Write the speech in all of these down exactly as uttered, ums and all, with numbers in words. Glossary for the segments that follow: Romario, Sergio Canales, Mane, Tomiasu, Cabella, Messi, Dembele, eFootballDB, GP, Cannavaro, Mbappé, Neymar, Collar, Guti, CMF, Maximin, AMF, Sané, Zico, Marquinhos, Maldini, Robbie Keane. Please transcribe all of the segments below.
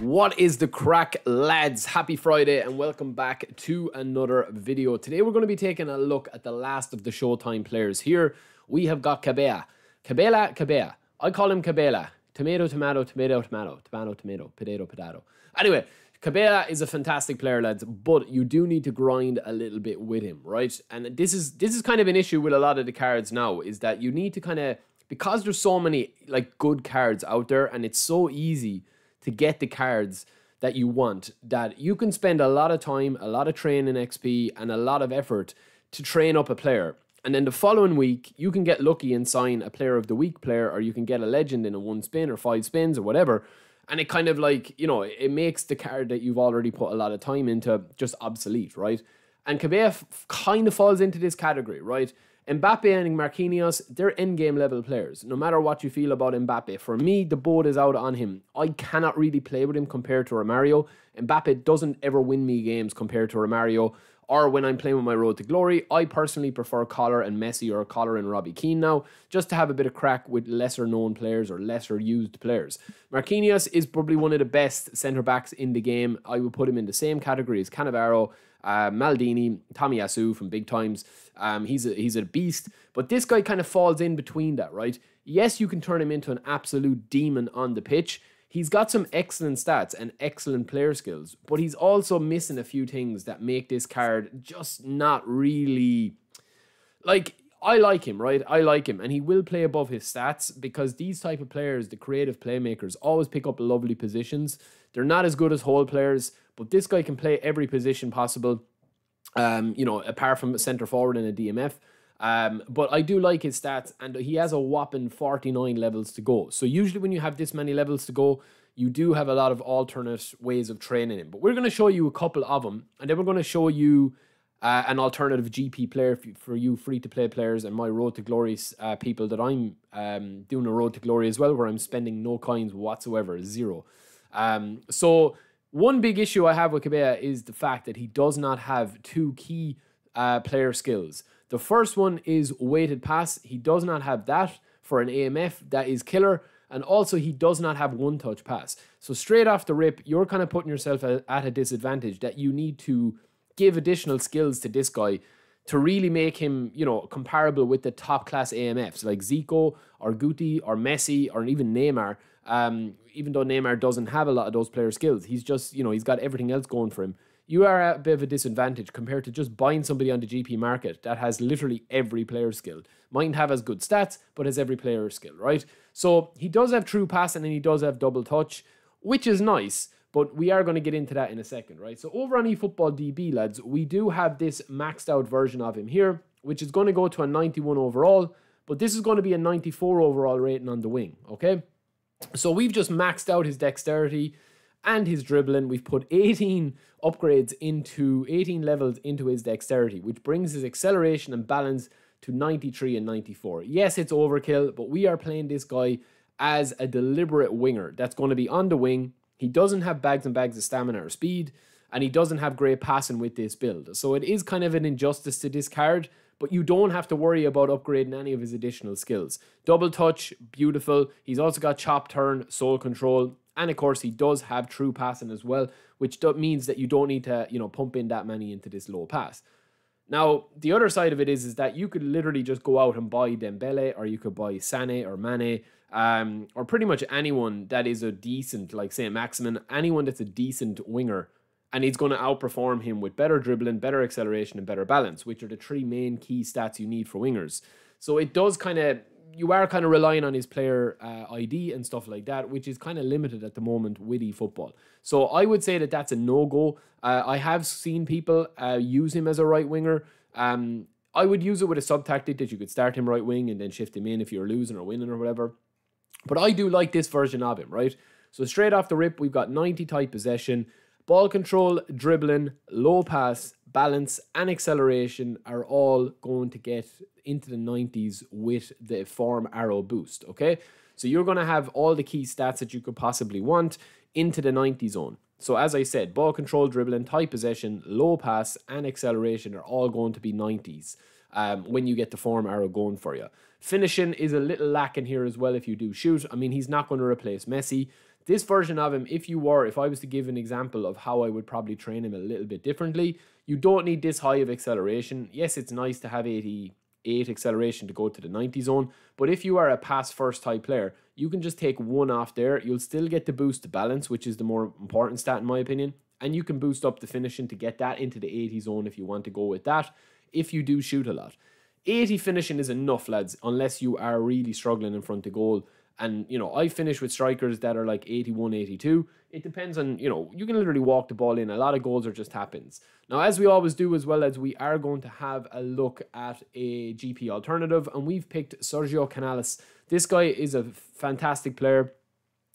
What is the crack, lads? Happy Friday and welcome back to another video. Today we're going to be taking a look at the last of the Showtime players. Here we have got Cabella. Cabella, Cabella. I call him Cabella. Tomato, tomato, tomato, tomato, tomato, tomato, potato, potato. Anyway, Cabella is a fantastic player, lads, but you do need to grind a little bit with him, right? And this is this is kind of an issue with a lot of the cards now, is that you need to kind of, because there's so many like good cards out there, and it's so easy to get the cards that you want, that you can spend a lot of time, a lot of training X P, and a lot of effort to train up a player. And then the following week, you can get lucky and sign a player of the week player, or you can get a legend in a one spin or five spins or whatever. And it kind of like, you know, it makes the card that you've already put a lot of time into just obsolete, right? And Cabella kind of falls into this category, right? Mbappé and Marquinhos, they're endgame level players. No matter what you feel about Mbappé, for me, the boat is out on him. I cannot really play with him compared to Romario. Mbappé doesn't ever win me games compared to Romario. Or when I'm playing with my Road to Glory, I personally prefer Collar and Messi, or Collar and Robbie Keane now, just to have a bit of crack with lesser known players or lesser used players. Marquinhos is probably one of the best centre backs in the game. I would put him in the same category as Cannavaro, Uh, Maldini, Tomiasu from Big Times. Um, he's a, he's a beast, but this guy kind of falls in between that, right? Yes, you can turn him into an absolute demon on the pitch. He's got some excellent stats and excellent player skills, but he's also missing a few things that make this card just not really, like, I like him, right? I like him, and he will play above his stats, because these type of players, the creative playmakers, always pick up lovely positions. They're not as good as whole players, but this guy can play every position possible, um, you know, apart from a centre forward and a D M F. Um, but I do like his stats, and he has a whopping forty-nine levels to go. So usually when you have this many levels to go, you do have a lot of alternate ways of training him. But we're going to show you a couple of them, and then we're going to show you Uh, an alternative G P player for you, for you free-to-play players, and my Road to Glory uh, people that I'm um, doing a Road to Glory as well, where I'm spending no coins whatsoever, zero. Um, so one big issue I have with Cabella is the fact that he does not have two key uh, player skills. The first one is weighted pass. He does not have that for an A M F. That is killer. And also, he does not have one-touch pass. So straight off the rip, you're kind of putting yourself at a disadvantage that you need to give additional skills to this guy to really make him, you know, comparable with the top class A M Fs like Zico or Guti or Messi or even Neymar. Um, even though Neymar doesn't have a lot of those player skills, he's just, you know, he's got everything else going for him. You are at a bit of a disadvantage compared to just buying somebody on the G P market that has literally every player skill. Mightn't have as good stats, but has every player skill, right? So he does have true pass, and then he does have double touch, which is nice. But we are going to get into that in a second, right? So over on eFootballDB, lads, we do have this maxed out version of him here, which is going to go to a ninety-one overall, but this is going to be a ninety-four overall rating on the wing, okay? So we've just maxed out his dexterity and his dribbling. We've put eighteen upgrades into, eighteen levels into his dexterity, which brings his acceleration and balance to ninety-three and ninety-four. Yes, it's overkill, but we are playing this guy as a deliberate winger that's going to be on the wing. He doesn't have bags and bags of stamina or speed, and he doesn't have great passing with this build. So it is kind of an injustice to this card, but you don't have to worry about upgrading any of his additional skills. Double touch, beautiful. He's also got chop, turn, soul control, and of course he does have true passing as well, which means that you don't need to, you know, pump in that many into this low pass. Now, the other side of it is, is that you could literally just go out and buy Dembele, or you could buy Sané or Mane, um, or pretty much anyone that is a decent, like say Maximin, anyone that's a decent winger, and he's going to outperform him with better dribbling, better acceleration, and better balance, which are the three main key stats you need for wingers. So it does kind of, you are kind of relying on his player uh, I D and stuff like that, which is kind of limited at the moment with eFootball. So I would say that that's a no-go. Uh, I have seen people uh, use him as a right winger. Um, I would use it with a sub-tactic that you could start him right wing and then shift him in if you're losing or winning or whatever. But I do like this version of him, right? So straight off the rip, we've got ninety tight possession. Ball control, dribbling, low pass, balance, and acceleration are all going to get into the nineties with the form arrow boost, okay? So you're going to have all the key stats that you could possibly want into the ninety zone. So as I said, ball control, dribbling, tight possession, low pass, and acceleration are all going to be nineties um, when you get the form arrow going for you. Finishing is a little lacking here as well if you do shoot. I mean, he's not going to replace Messi. This version of him, if you were, if I was to give an example of how I would probably train him a little bit differently, you don't need this high of acceleration. Yes, it's nice to have eighty-eight acceleration to go to the ninety zone, but if you are a pass first type player, you can just take one off there. You'll still get the boost to balance, which is the more important stat in my opinion, and you can boost up the finishing to get that into the eighty zone if you want to go with that, if you do shoot a lot. eighty finishing is enough, lads, unless you are really struggling in front of goal. And, you know, I finish with strikers that are like eighty-one, eighty-two. It depends on, you know, you can literally walk the ball in. A lot of goals are just tap-ins. Now, as we always do as well, as we are going to have a look at a G P alternative. And we've picked Sergio Canales. This guy is a fantastic player.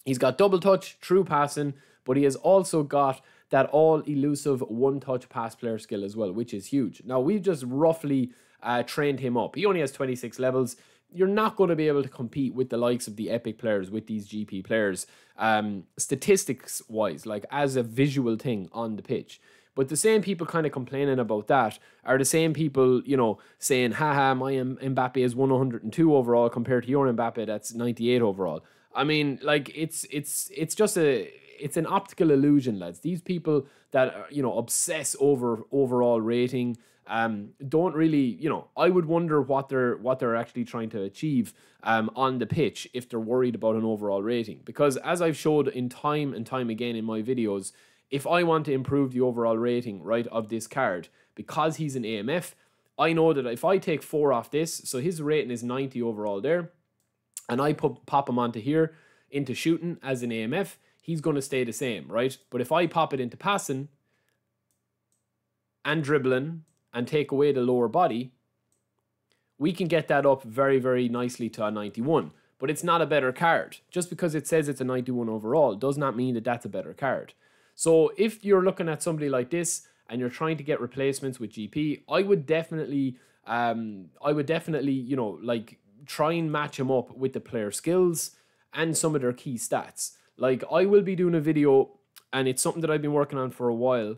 He's got double touch, true passing, but he has also got that all-elusive one-touch pass player skill as well, which is huge. Now, we've just roughly uh, trained him up. He only has twenty-six levels. You're not going to be able to compete with the likes of the epic players, with these G P players, um, statistics-wise, like as a visual thing on the pitch. But the same people kind of complaining about that are the same people, you know, saying, haha, my M Mbappé is one hundred and two overall compared to your Mbappé that's ninety-eight overall. I mean, like, it's, it's, it's just a... It's an optical illusion, lads. These people that are, you know, obsess over overall rating um, don't really, you know, I would wonder what they're what they're actually trying to achieve um, on the pitch if they're worried about an overall rating. Because as I've showed in time and time again in my videos, if I want to improve the overall rating, right, of this card, because he's an A M F, I know that if I take four off this, so his rating is ninety overall there, and I put, pop him onto here into shooting as an A M F, he's going to stay the same, right? But if I pop it into passing and dribbling and take away the lower body, we can get that up very, very nicely to a ninety-one. But it's not a better card. Just because it says it's a ninety-one overall does not mean that that's a better card. So if you're looking at somebody like this and you're trying to get replacements with G P, I would definitely, um, I would definitely, you know, like try and match him up with the player skills and some of their key stats. Like, I will be doing a video, and it's something that I've been working on for a while,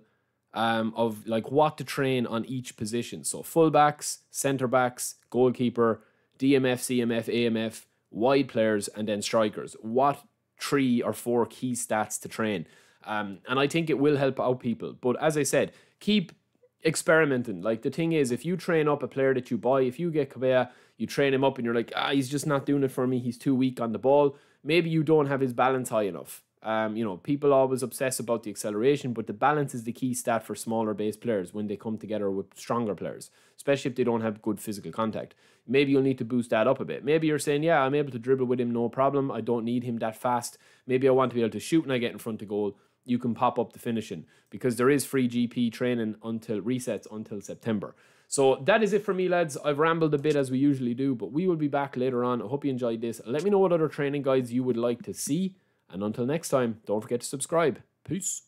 um, of, like, what to train on each position. So, fullbacks, centre-backs, goalkeeper, D M F, C M F, A M F, wide players, and then strikers. What three or four key stats to train. Um, and I think it will help out people. But as I said, keep experimenting. Like, the thing is, if you train up a player that you buy, if you get Cabella, you train him up, and you're like, ah, he's just not doing it for me, he's too weak on the ball. Maybe you don't have his balance high enough. Um, you know, people always obsess about the acceleration, but the balance is the key stat for smaller base players when they come together with stronger players, especially if they don't have good physical contact. Maybe you'll need to boost that up a bit. Maybe you're saying, yeah, I'm able to dribble with him, no problem. I don't need him that fast. Maybe I want to be able to shoot and I get in front of goal. You can pop up the finishing because there is free G P training until resets until September. So that is it for me, lads. I've rambled a bit as we usually do, but we will be back later on. I hope you enjoyed this. Let me know what other training guides you would like to see. And until next time, don't forget to subscribe. Peace.